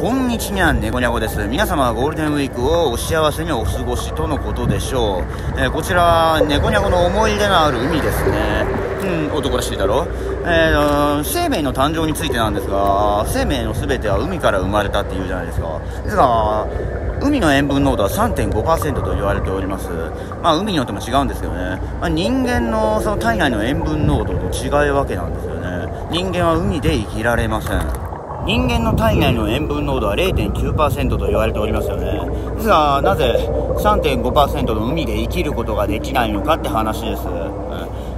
こんにちにゃん、ねこにゃこです。皆様はゴールデンウィークをお幸せにお過ごしとのことでしょう。こちら、ねこにゃこの思い出のある海ですね。男らしいだろ。生命の誕生についてなんですが、生命の全ては海から生まれたっていうじゃないですか。ですが、海の塩分濃度は 3.5% と言われております。まあ、海によっても違うんですけどね。まあ、人間のその体内の塩分濃度と違うわけなんですよね。人間は海で生きられません。人間の体内の塩分濃度は 0.9% と言われておりますよね。ですが、なぜ 3.5% の海で生きることができないのかって話です。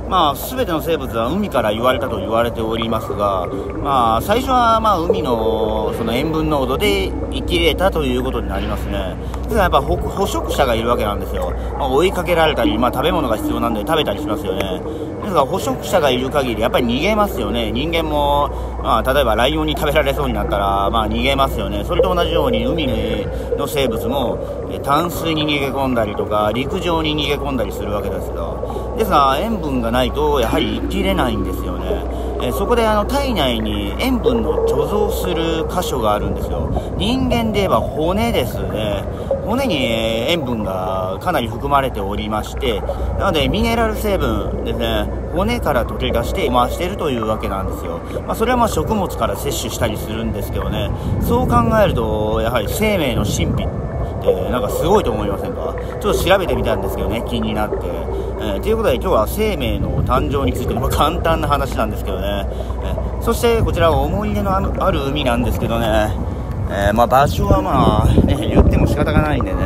まあ、すべての生物は海から言われたと言われておりますが、まあ、最初はまあ海のその塩分濃度で生きれたということになりますね。ですが、やっぱ捕食者がいるわけなんですよ。まあ、追いかけられたり、まあ、食べ物が必要なんで食べたりしますよね。ですが、捕食者がいる限りやっぱり逃げますよね。人間も、まあ、例えばライオンに食べられそうになったら、まあ、逃げますよね。それと同じように海の生物も淡水に逃げ込んだりとか陸上に逃げ込んだりするわけですよ。ですが、塩分がないとやはり生きれないんですよね。そこで体内に塩分の貯蔵する箇所があるんですよ。人間で言えば骨ですね。骨に塩分がかなり含まれておりまして、なのでミネラル成分ですね、骨から溶け出して回しているというわけなんですよ。まあ、それはまあ食物から摂取したりするんですけどね。そう考えるとやはり生命の神秘なんかすごいと思いませんか。ちょっと調べてみたんですけどね、気になって。ということで、今日は生命の誕生についての簡単な話なんですけどね。そしてこちらは思い出のある海なんですけどね、まあ、場所はまあ、ね、言っても仕方がないんでね、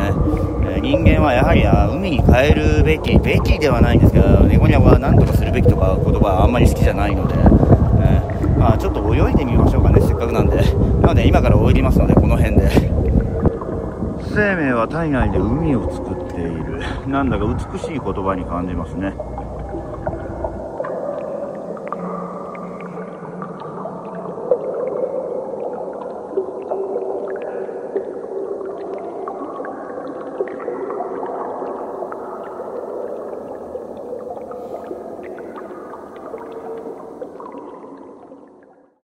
人間はやはり海に変えるべきではないんですけど、ねこにゃこは何とかするべきとか言葉はあんまり好きじゃないので、まあ、ちょっと泳いでみましょうかね、せっかくなんで。なので今から泳いでますので、この辺で。生命は体内で海を作っている。なんだか美しい言葉に感じますね。